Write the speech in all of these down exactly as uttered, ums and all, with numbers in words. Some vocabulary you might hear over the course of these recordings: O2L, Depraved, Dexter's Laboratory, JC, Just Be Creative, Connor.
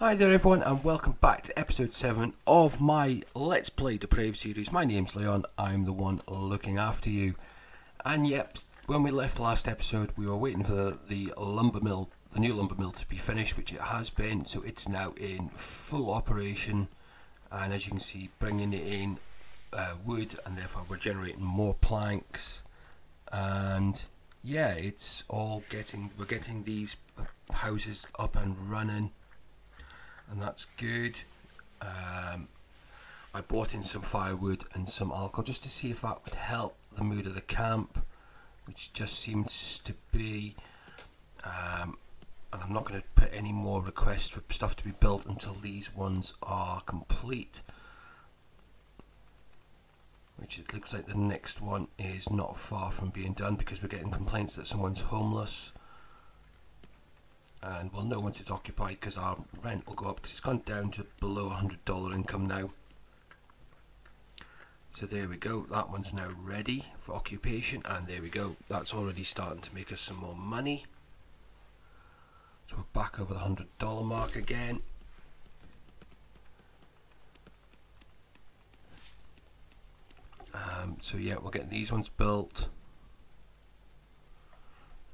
Hi there everyone, and welcome back to episode seven of my Let's Play Depraved series. My name's Leon, I'm the one looking after you. And yep, when we left the last episode we were waiting for the, the lumber mill, the new lumber mill to be finished, which it has been, so it's now in full operation. And as you can see, bringing it in uh, wood, and therefore we're generating more planks. And yeah, it's all getting, we're getting these houses up and running. And that's good. Um, I bought in some firewood and some alcohol just to see if that would help the mood of the camp, which just seems to be. Um, and I'm not going to put any more requests for stuff to be built until these ones are complete. Which it looks like the next one is not far from being done, because we're getting complaints that someone's homeless. And we'll know once it's occupied, because our rent will go up, because it's gone down to below one hundred dollars income now. So there we go, that one's now ready for occupation, and there we go, that's already starting to make us some more money. So we're back over the one hundred dollar mark again. Um, so yeah, we'll get these ones built.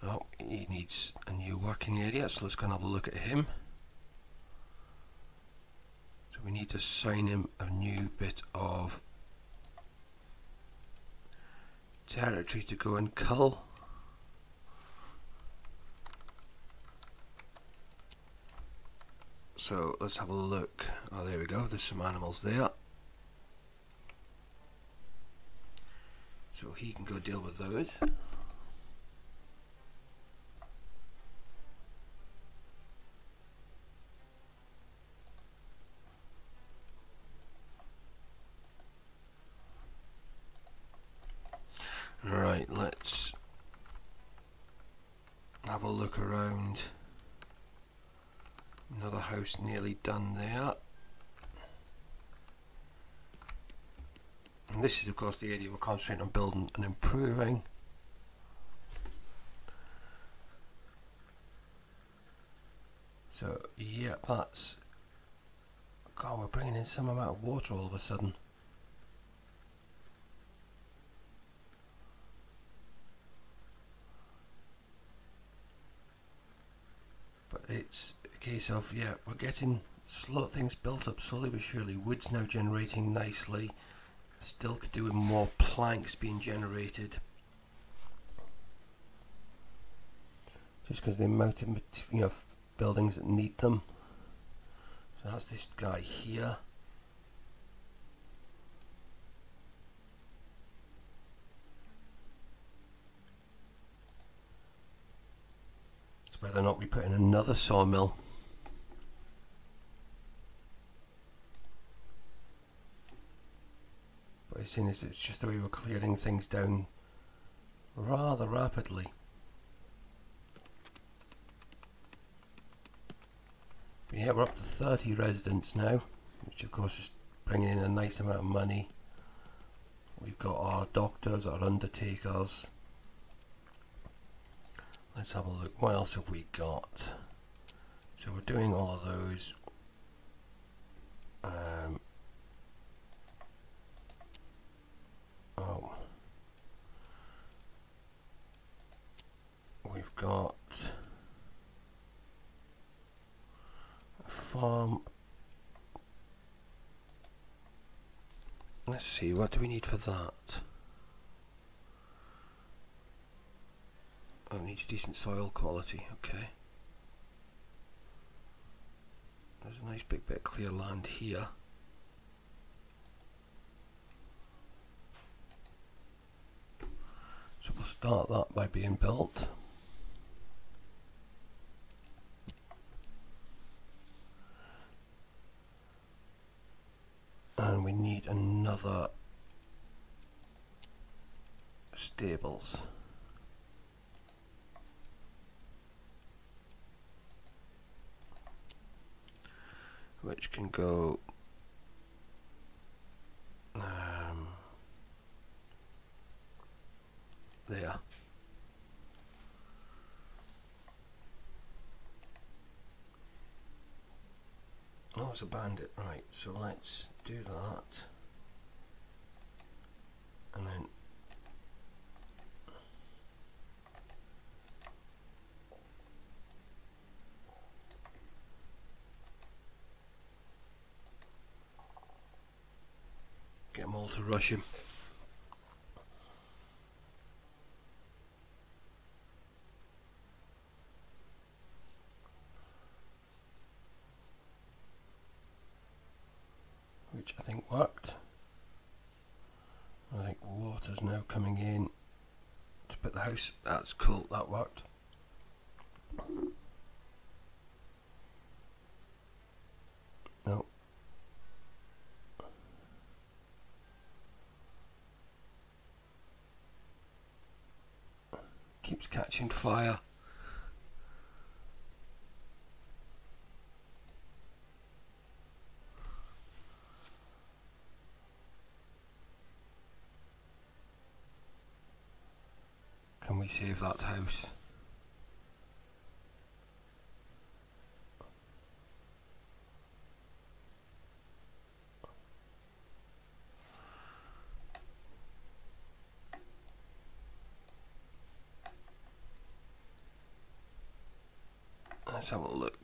Oh, he needs a new working area, so let's go and have a look at him. So we need to assign him a new bit of territory to go and cull. So let's have a look. Oh, there we go, there's some animals there. So he can go deal with those. Right, let's have a look around. Another house nearly done there. And this is of course the area we're concentrating on building and improving. So yeah, that's, God, we're bringing in some amount of water all of a sudden. It's a case of, yeah, we're getting slow things built up slowly but surely. Wood's now generating nicely. Still doing more planks being generated. Just because the amount of, you know, buildings that need them. So that's this guy here. Whether or not we put in another sawmill. But as soon as it's just the way we're clearing things down rather rapidly. But yeah, we're up to thirty residents now, which of course is bringing in a nice amount of money. We've got our doctors, our undertakers. Let's have a look, what else have we got? So we're doing all of those. Um, oh. We've got a farm. Let's see, what do we need for that? Oh, it needs decent soil quality, okay. There's a nice big bit of clear land here. So we'll start that by being built. And we need another stables. Which can go um, there. was a bandit, right, so let's do that, and then get them all to rush him. Which I think worked. I think water's now coming in to put the house. That's cool, that worked. No. Keeps catching fire. Can we save that house? Let's have a look.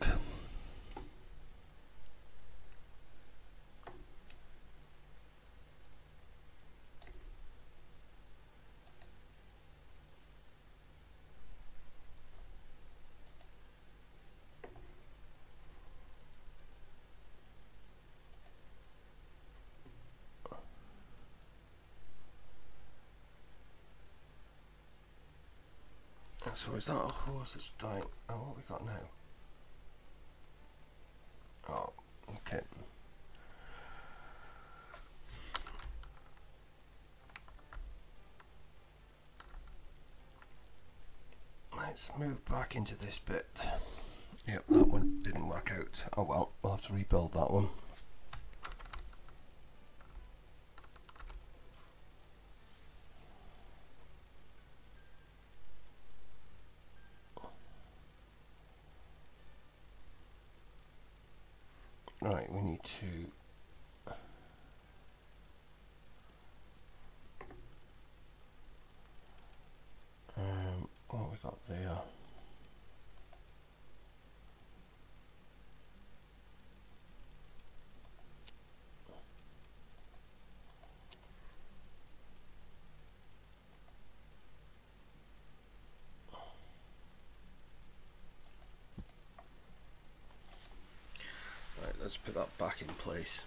So is that a horse that's dying? Oh, what have we got now? Oh, okay. Let's move back into this bit. Yep, that one didn't work out. Oh well, we'll have to rebuild that one. Right, we need to um what have we got there? Let's put that back in place.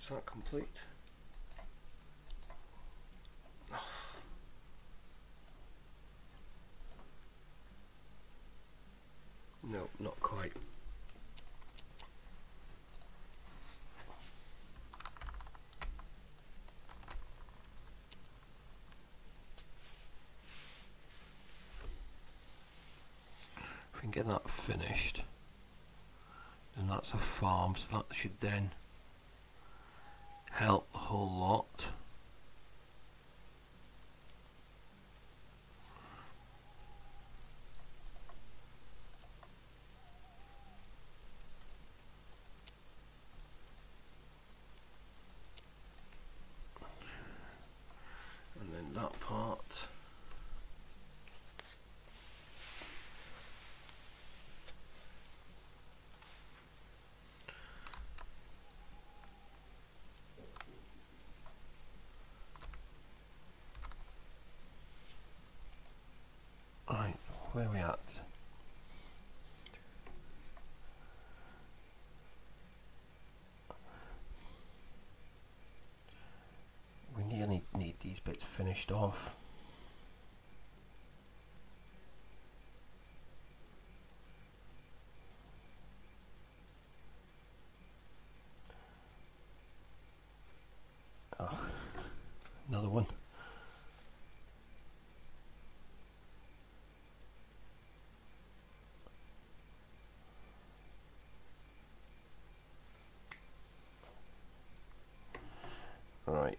Is that complete? Oh. No, not quite. Get that finished, and that's a farm, so that should then help a whole lot. And then that part. Where are we at? We nearly need these bits finished off. Oh, another one. Right.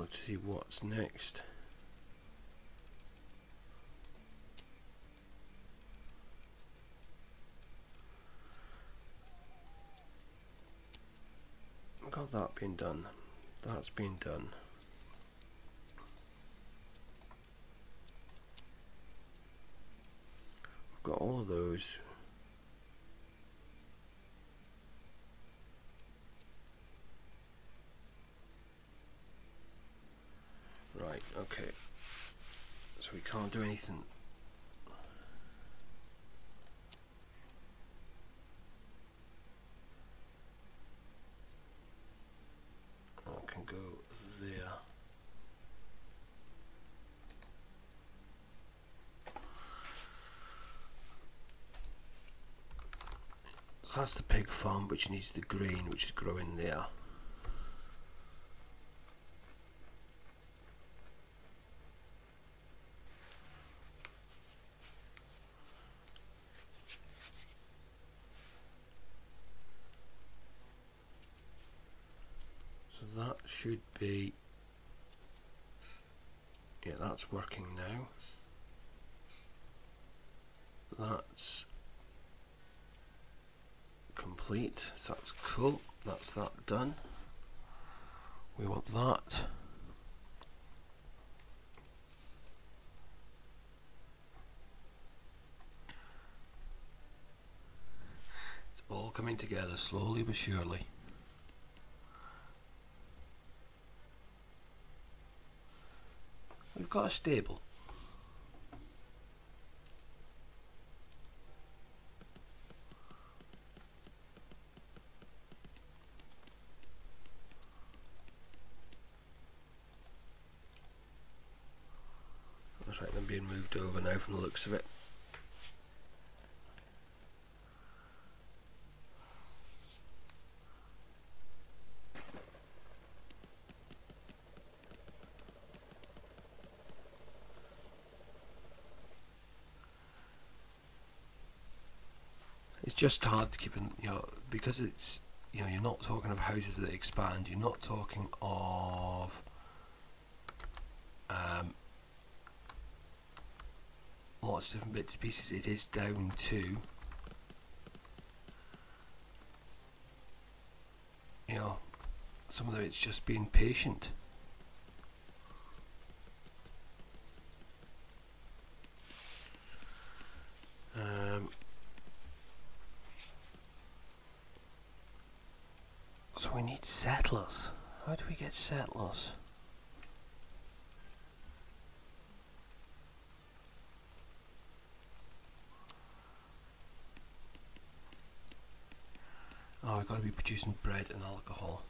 let's see what's next. Got that being done. That's been done. I've got all of those. Right, okay. So we can't do anything. That's the pig farm, which needs the grain which is growing there. So that should be, yeah, that's working now. That's complete, so that's cool, that's that done. We want that. It's all coming together slowly but surely. We've got a stable. Moved over now from the looks of it. It's just hard to keep in, you know, because it's, you know, you're not talking of houses that expand, you're not talking of um, lots of different bits and pieces. It is down to, you know, some of it's just being patient. Um, so we need settlers. How do we get settlers? Oh, we've got to be producing bread and alcohol.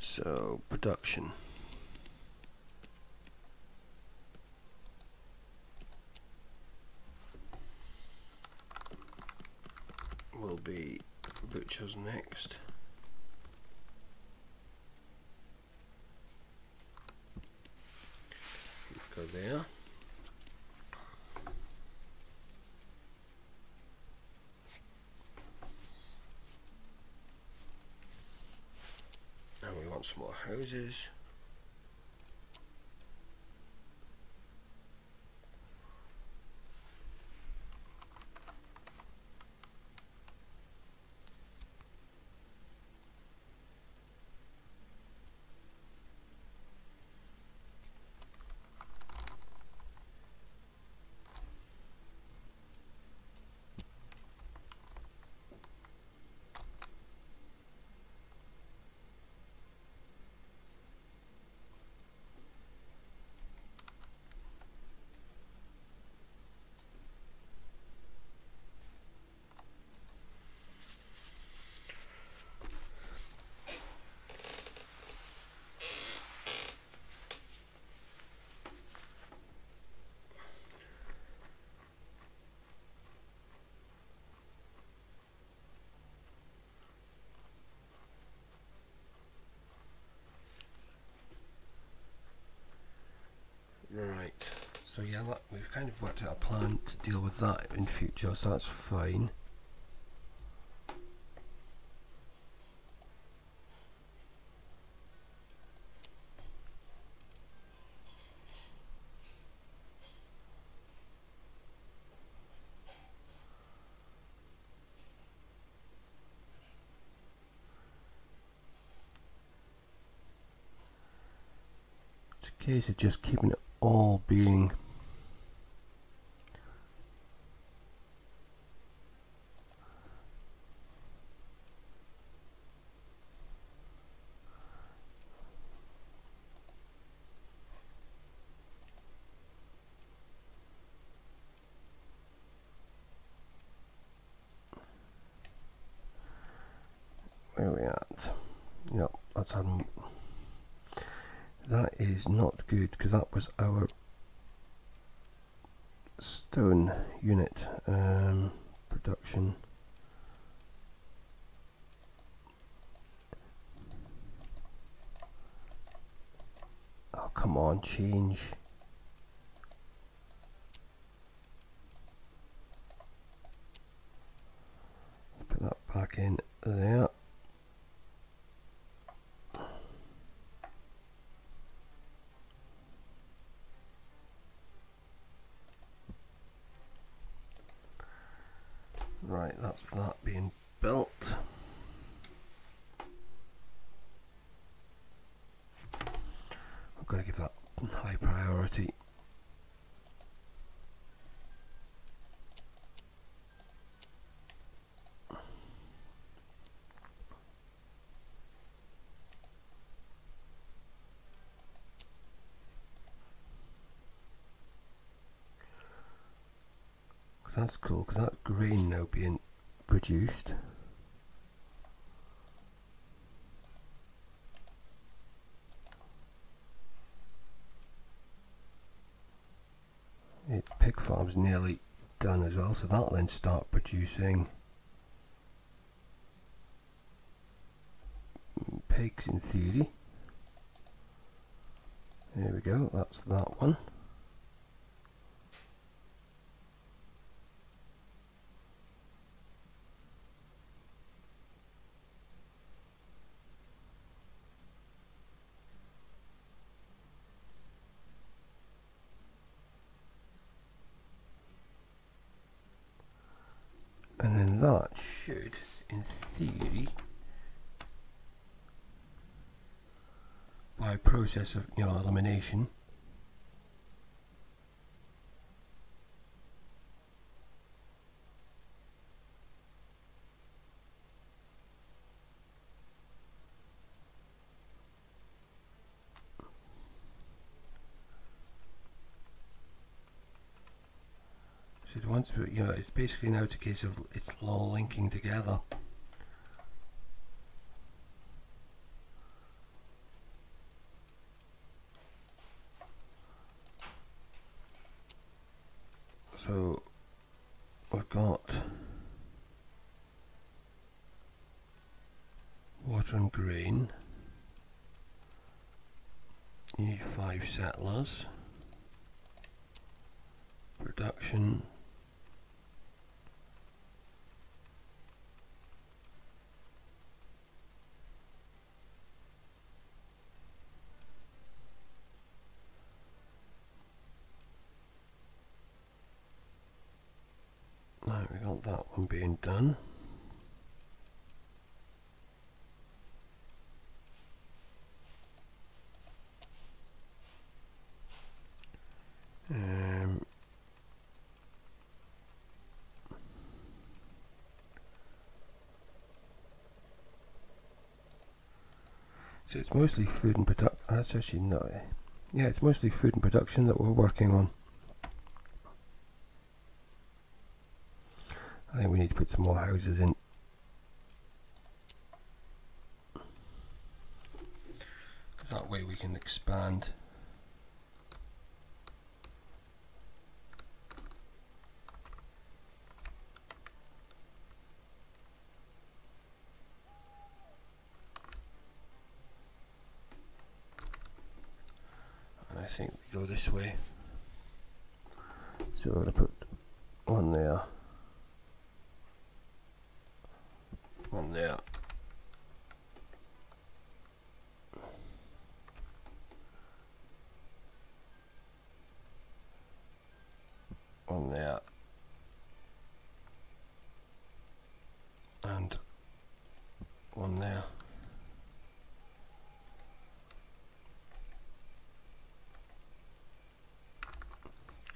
So, production. Will be butchers next. Go there. And we want some more houses. So yeah, that, we've kind of worked out a plan to deal with that in future, so that's fine. Case of just keeping it all being where we at. Yep, that's um that is not good, because that was our stone unit um, production. Oh, come on, change. Put that back in there. Right, that's that being built. I've got to give that high priority. That's cool, because that's grain now being produced. It's pig farm's nearly done as well, so that'll then start producing pigs in theory. There we go, that's that one. That should, in theory, by process of you know, elimination, once we, you know, it's basically now it's a case of it's all linking together. So we've got water and grain. You need five settlers. Production. That one being done. Um, so it's mostly food and product. That's actually not. Yeah, it's mostly food and production that we're working on. I think we need to put some more houses in. Because that way we can expand. And I think we go this way. So we're going to put one there, one there, one there, and one there.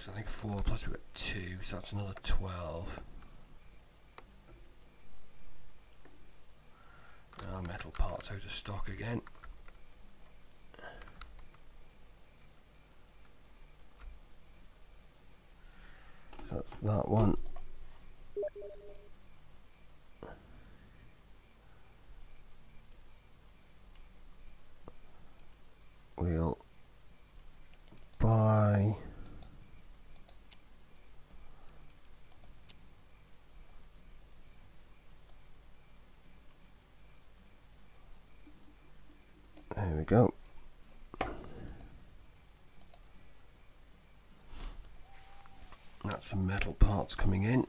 I think four plus we've got two, so that's another twelve. Our metal parts out of stock again. So that's that one. We'll buy There we go. That's some metal parts coming in.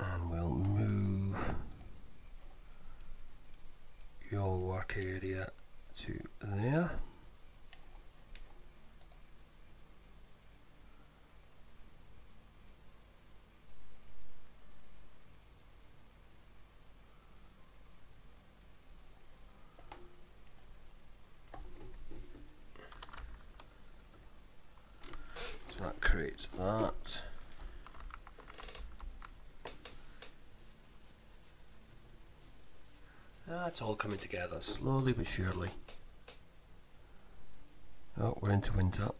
And we'll move your work area to there. That that's all coming together slowly but surely. Oh, we're into winter.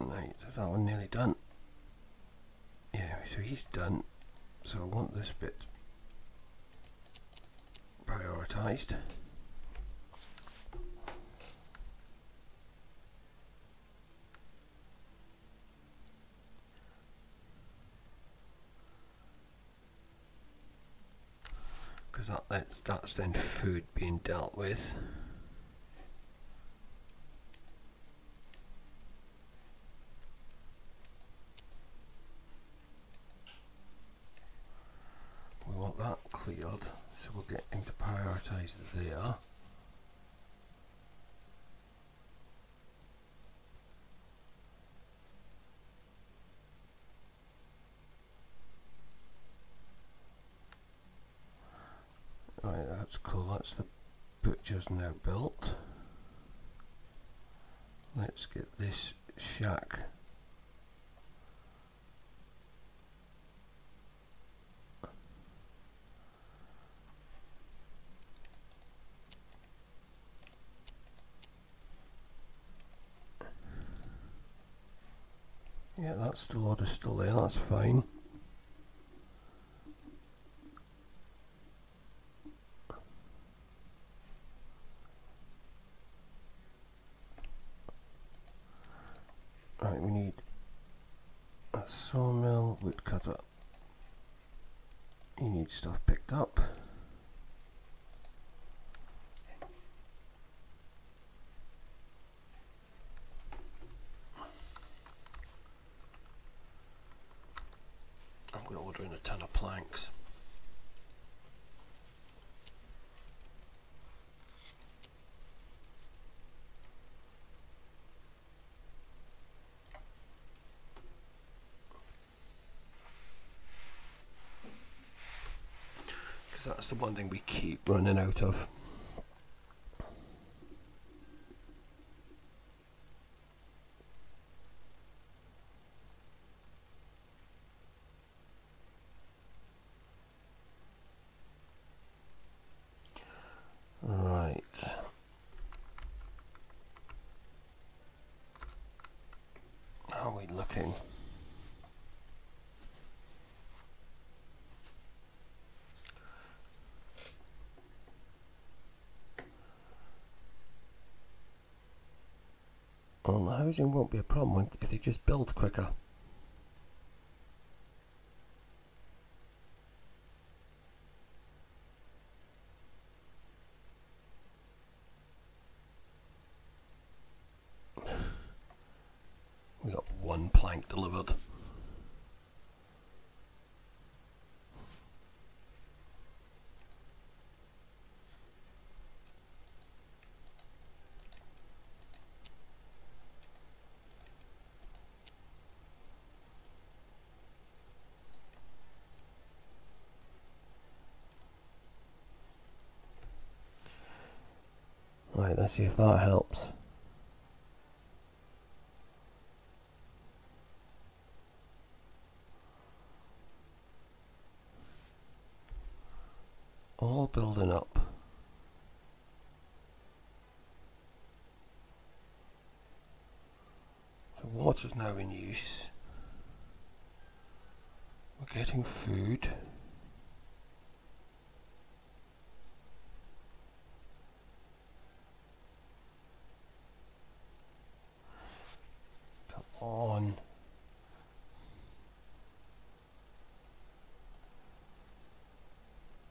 Right, is that one nearly done? Yeah, so he's done. So I want this bit prioritised. Because that, that's, that's then food being dealt with. So we'll get him to prioritise there. Right, that's cool. That's the butcher's now built. Let's get this shack. Yeah, that's the order still there, that's fine. Right, we need a sawmill, wood cutter. You need stuff picked up. That's the one thing we keep running out of. Right. How are we looking? Well, the housing won't be a problem if they just build quicker. We got one plank delivered. Right, let's see if that helps. All building up. So water's now in use. We're getting food. On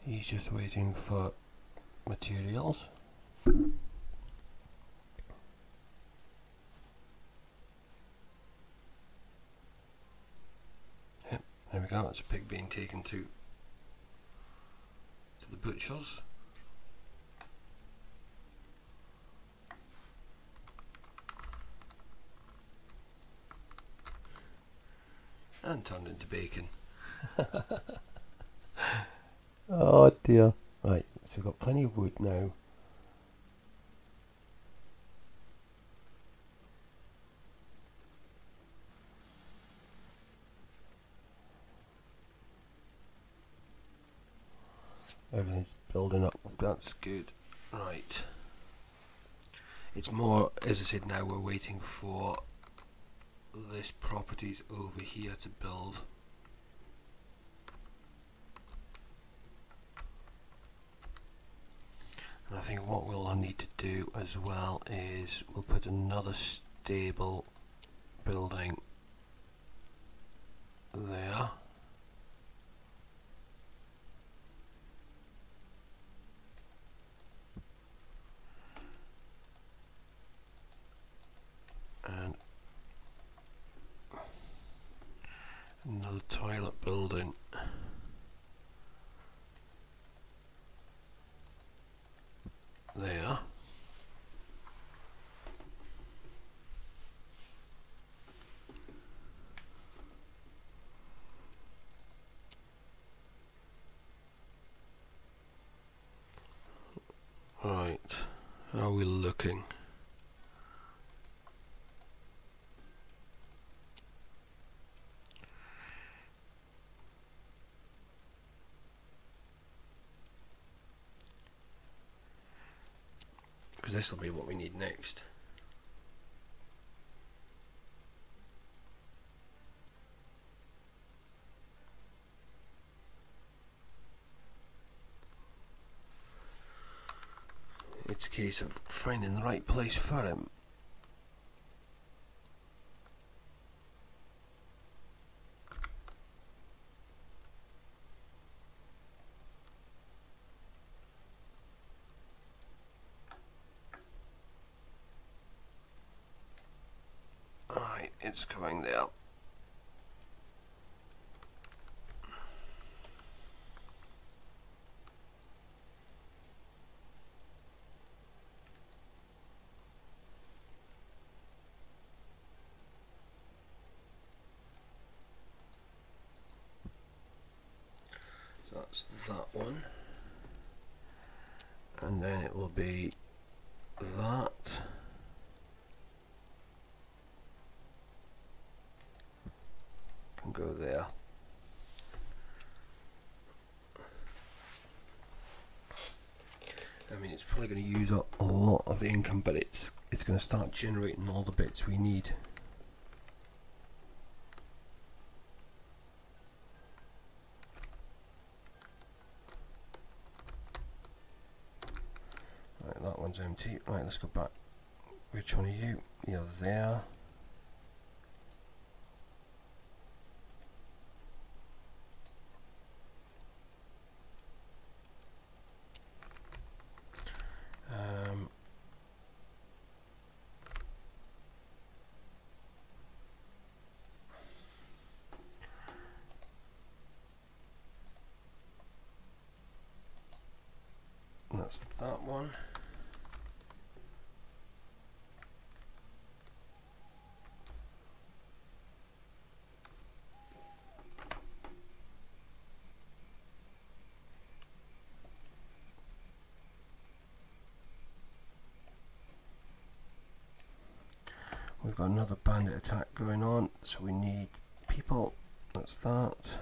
he's just waiting for materials. Yep, there we go, that's a pig being taken to to the butchers. And turned into bacon. Oh dear. Right, so we've got plenty of wood now. Everything's building up. That's good. Right. It's more, as I said, now we're waiting for this properties over here to build. And I think what we'll need to do as well is we'll put another stable building there. Another toilet building. There. Right. How are we looking? This will be what we need next. It's a case of finding the right place for him. It's going there. So that's that one, and then it will be that. Go there. I mean, it's probably going to use up a lot of the income, but it's it's going to start generating all the bits we need. Right, that one's empty. Right, let's go back Which one are you? You're there. Um, that's that one. We've got another bandit attack going on, so we need people. That's that.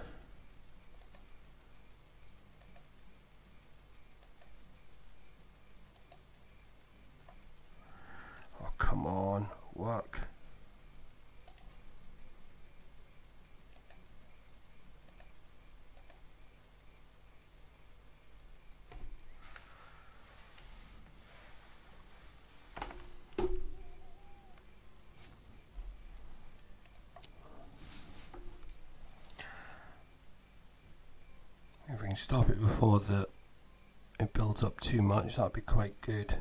Oh, come on, work. Stop it before that it builds up too much, that'd be quite good.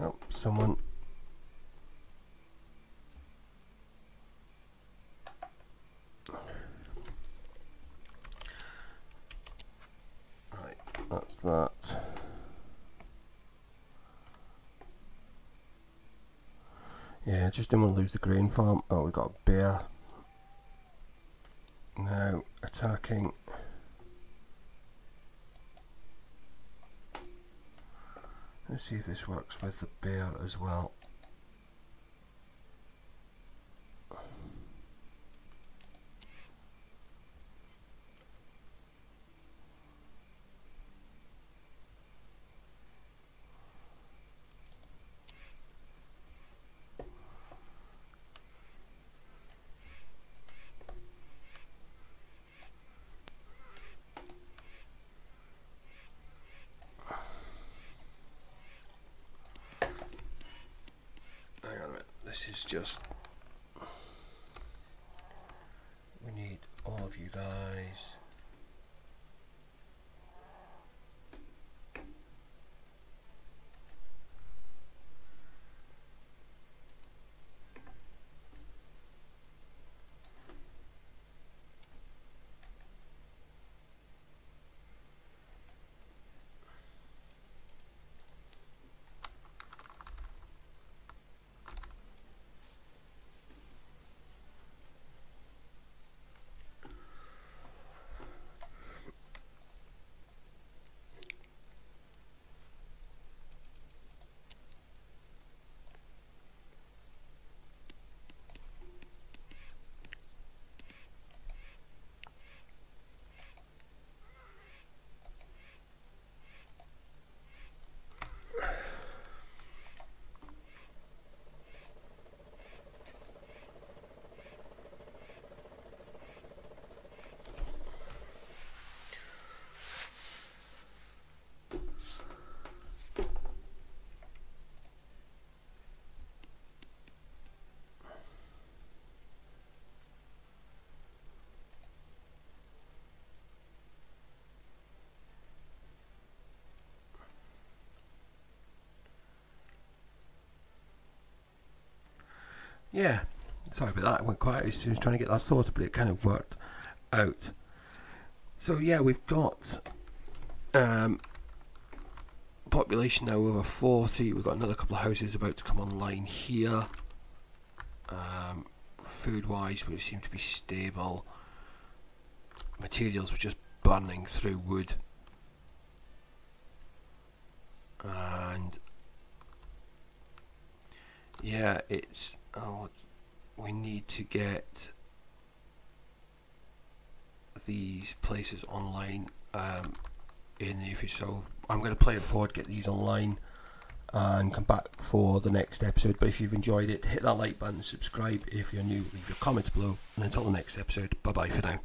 Oh, someone. That yeah, just didn't want to lose the grain farm. Oh, we got a bear now attacking. Let's see if this works with the bear as well. This is just, we need all of you guys. Yeah, sorry about that, it went quiet as soon as trying to get that sorted, but it kind of worked out. So yeah, we've got um, population now over forty, we've got another couple of houses about to come online here. Um, food wise we seem to be stable, materials were just burning through wood, and yeah, it's oh, it's, we need to get these places online. Um, in the future. So I'm going to play it forward, get these online, and come back for the next episode. But if you've enjoyed it, hit that like button, subscribe if you're new, leave your comments below, and until the next episode, bye bye for now.